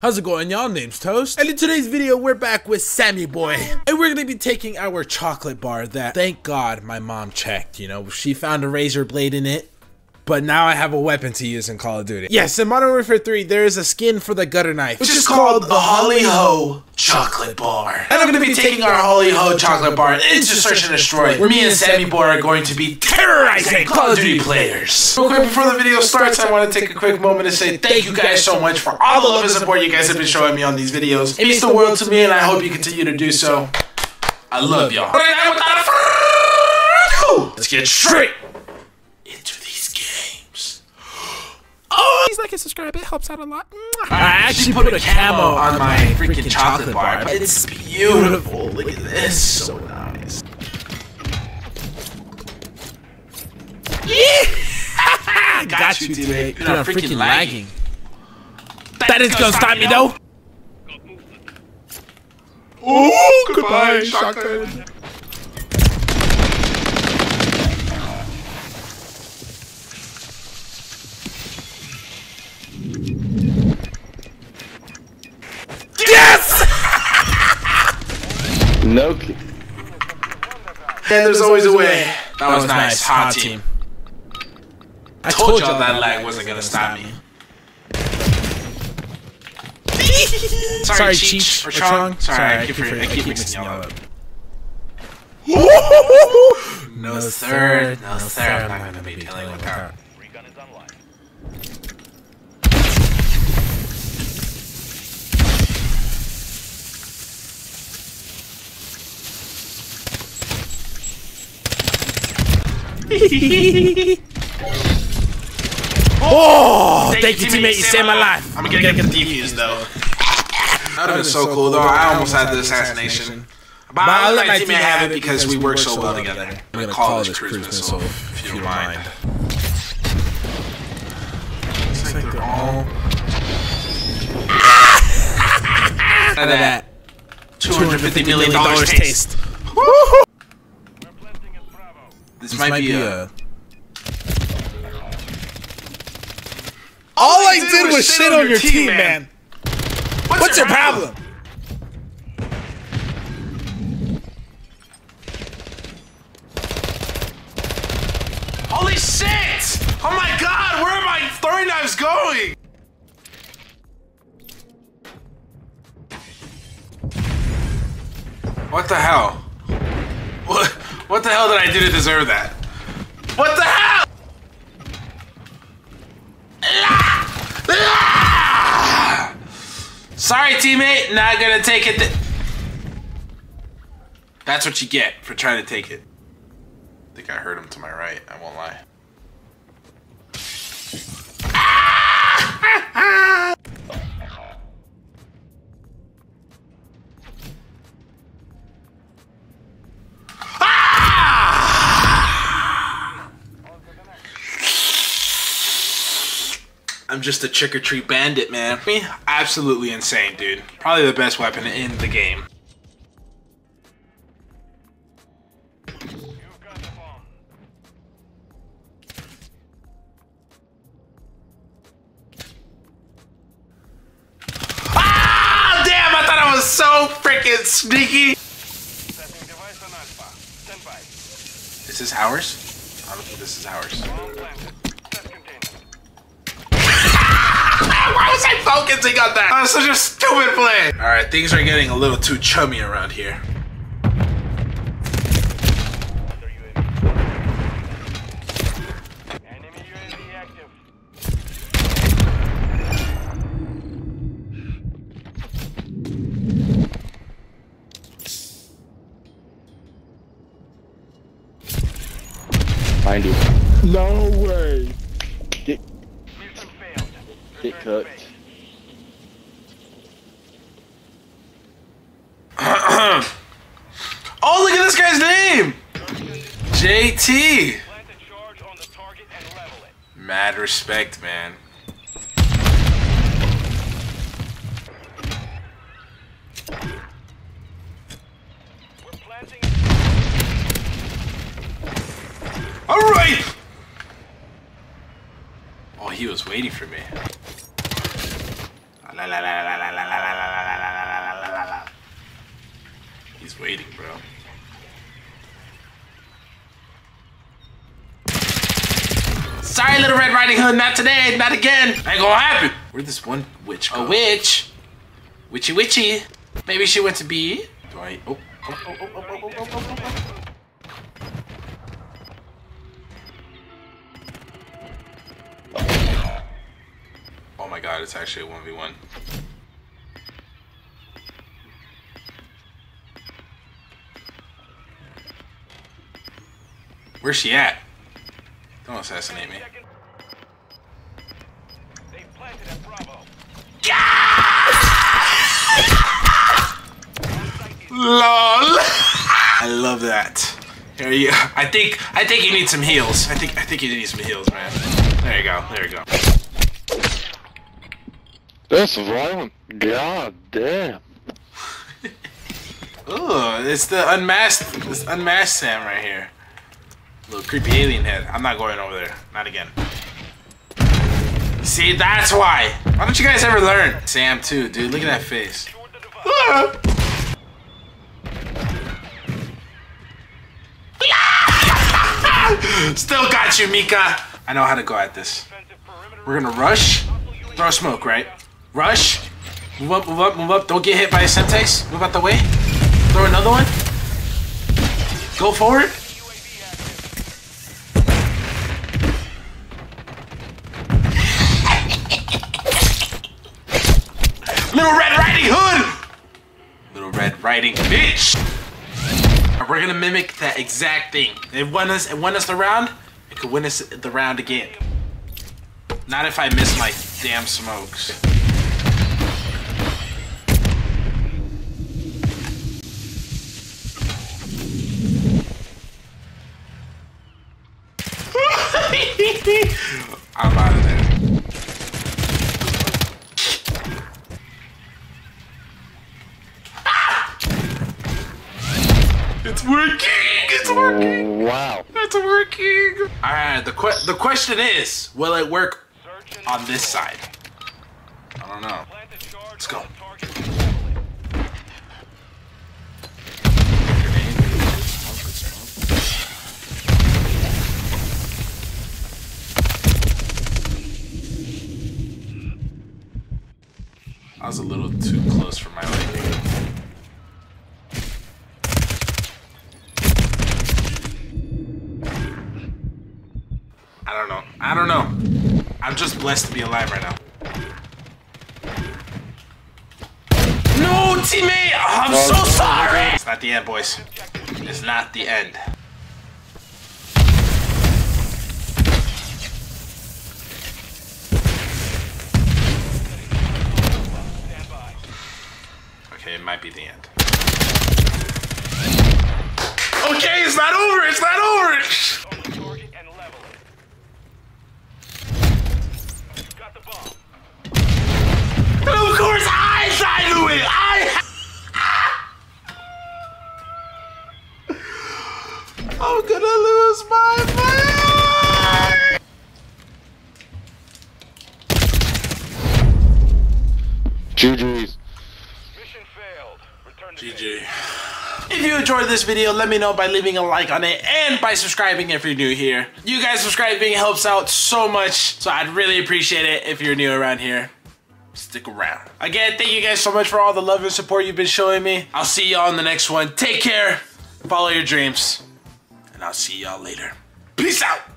How's it going, y'all? Name's Toast, and in today's video we're back with Sammy Boy, and we're gonna be taking our chocolate bar that, thank God, my mom checked. You know, she found a razor blade in it, but now I have a weapon to use in Call of Duty. Yes, in Modern Warfare 3 there is a skin for the gutter knife, which is called the Holly Ho chocolate bar, and I'm gonna be taking our Holly Ho chocolate bar into Search and Destroy, where me and Sammy Boy are going to be terrorizing Call of Duty players. Real quick before the video starts, I want to take a quick moment to say thank you guys so much for all the love and support you guys have been showing me on these videos. It means the world to me, and I hope you continue to do so. I love y'all. Let's get straight into these games. Oh, please like and subscribe, it helps out a lot. I actually put a camo on my freaking chocolate bar. It's beautiful. Look at this. So nice. Yeah. Got you, teammate. Dude, I'm freaking lagging. That is gonna stop me, though. Oh, goodbye, shotgun. No. And there's always a way. That was nice. Hot team. I told y'all that lag wasn't gonna stop me. Sorry, Cheech. Or Chong. Sorry, I keep mixing y'all up. No sir, no sir. I'm not gonna be dealing with her. Free gun is online. Oh, thank you, teammate. You saved my life. I'm gonna get confused though. That would have been so cool though. I almost had the assassination. But I'll let my teammate have it because we work so well together. I'm gonna call this cruise missile, if you don't mind. It's like they're all... that $250 million taste. Woohoo! This might be a... All I did was shit on your team, man. What's your problem? Holy shit! Oh my God, where are my throwing knives going? What the hell? What the hell did I do to deserve that? What the hell? Sorry, teammate. Not gonna take it. That's what you get for trying to take it. I think I heard him to my right. I won't lie. I'm just a trick-or-treat bandit, man. Me? Absolutely insane, dude. Probably the best weapon in the game. You've got the bomb. Ah! Damn, I thought I was so freaking sneaky. Is this ours? I don't think this is ours. Why was I focusing on that? That was such a stupid play. All right, things are getting a little too chummy around here. Enemy UAV active. Find you. No way. Get cooked. Oh, look at this guy's name! JT! Mad respect, man. Alright! Oh, he was waiting for me. La la la la la baiting, bro. Sorry, Little Red Riding Hood, not today, not again. Ain't gonna happen. Where'd this one witch go? A witch. Witchy witchy. Maybe she went to be. Do I? Oh. Oh my god, it's actually a 1v1. Where's she at? Don't assassinate me. They planted at Bravo. LOL. I love that. There you. I think you need some heals. I think you need some heals, man. There you go. There you go. That's violent. God damn. Ooh, it's the unmasked. This unmasked Sam right here. Little creepy alien head. I'm not going over there. Not again. See, that's why. Why don't you guys ever learn? Sam too, dude. Look at that face. Ah. Still got you, Mika. I know how to go at this. We're gonna rush. Throw smoke, right? Rush. Move up, move up, move up. Don't get hit by a Sentex. Move out the way. Throw another one. Go forward. Little Red Riding Hood! Little Red Riding bitch! We're gonna mimic that exact thing. It won us the round, it could win us the round again. Not if I miss my damn smokes. I'm out of there. It's working! It's working! Wow. It's working! Alright, the question is, will it work on this side? I don't know. Let's go. I was a little too close for my liking. I don't know. I'm just blessed to be alive right now. No, teammate! Oh, I'm so sorry! It's not the end, boys. It's not the end. Okay, it might be the end. Okay, it's not over! It's not over! I'm gonna lose my mind! GG's. Mission failed. Return to GG. If you enjoyed this video, let me know by leaving a like on it and by subscribing if you're new here. You guys subscribing helps out so much, so I'd really appreciate it if you're new around here. Stick around. Again, thank you guys so much for all the love and support you've been showing me. I'll see y'all in the next one. Take care. Follow your dreams. And I'll see y'all later. Peace out!